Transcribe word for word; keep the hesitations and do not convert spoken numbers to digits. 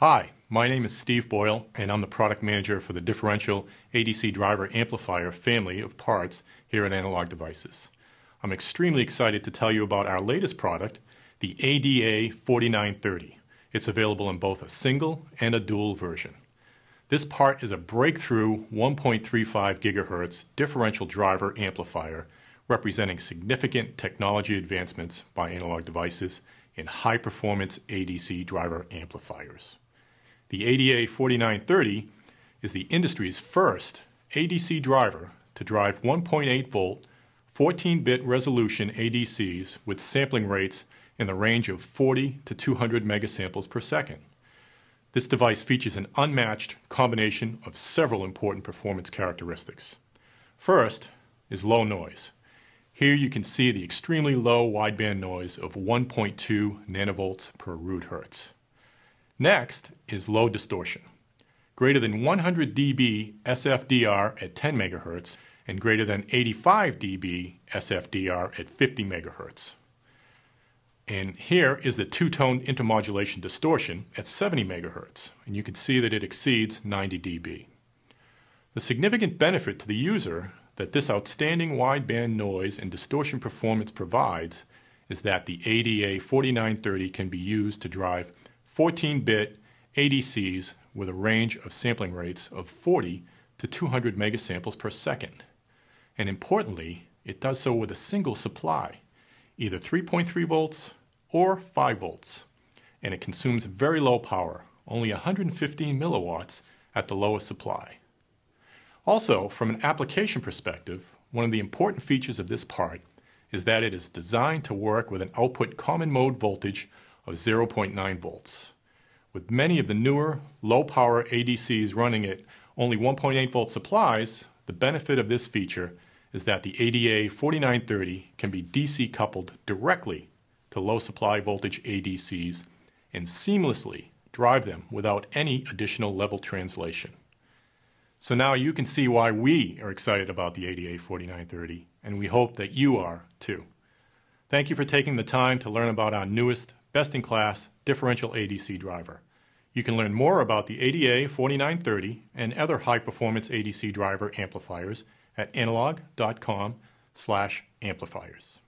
Hi, my name is Steve Boyle, and I'm the product manager for the differential A D C driver amplifier family of parts here at Analog Devices. I'm extremely excited to tell you about our latest product, the A D A forty-nine thirty. It's available in both a single and a dual version. This part is a breakthrough one point three five gigahertz differential driver amplifier representing significant technology advancements by Analog Devices in high-performance A D C driver amplifiers. The A D A forty-nine thirty is the industry's first A D C driver to drive one point eight volt, fourteen bit resolution A D Cs with sampling rates in the range of forty to two hundred megasamples per second. This device features an unmatched combination of several important performance characteristics. First is low noise. Here you can see the extremely low wideband noise of one point two nanovolts per root hertz. Next is low distortion. Greater than one hundred D B S F D R at ten megahertz and greater than eighty-five D B S F D R at fifty megahertz. And here is the two-tone intermodulation distortion at seventy megahertz, and you can see that it exceeds ninety D B. The significant benefit to the user that this outstanding wideband noise and distortion performance provides is that the A D A forty-nine thirty can be used to drive fourteen bit A D Cs with a range of sampling rates of forty to two hundred megasamples per second. And importantly, it does so with a single supply, either three point three volts or five volts. And it consumes very low power, only one hundred fifteen milliwatts at the lowest supply. Also, from an application perspective, one of the important features of this part is that it is designed to work with an output common mode voltage of zero point nine volts. With many of the newer, low-power A D Cs running at only one point eight volt supplies, the benefit of this feature is that the A D A forty-nine thirty can be D C coupled directly to low supply voltage A D Cs and seamlessly drive them without any additional level translation. So now you can see why we are excited about the A D A forty-nine thirty, and we hope that you are too. Thank you for taking the time to learn about our newest, best-in-class differential A D C driver. You can learn more about the A D A forty-nine thirty and other high-performance A D C driver amplifiers at analog dot com slash amplifiers.